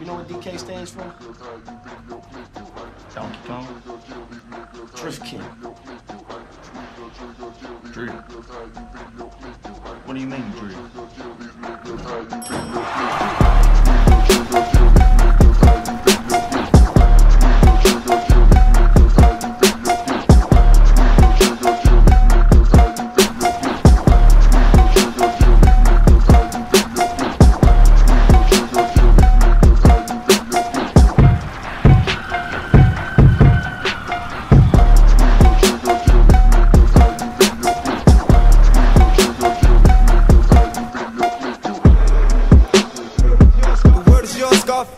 You know what DK stands for? Donkey Kong. Drift King. Drew. What do you mean, Drew?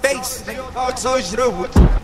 Face, all toys through.